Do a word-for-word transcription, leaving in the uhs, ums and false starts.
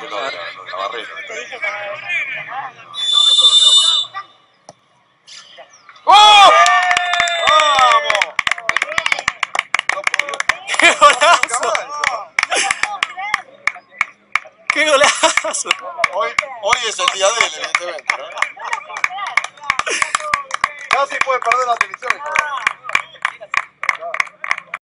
de la, de la barrera. ¡Oh! ¡Vamos! ¡Qué golazo! ¡Qué golazo! Hoy, hoy es el día de él, evidentemente, ¿no? Casi puede perder la televisión.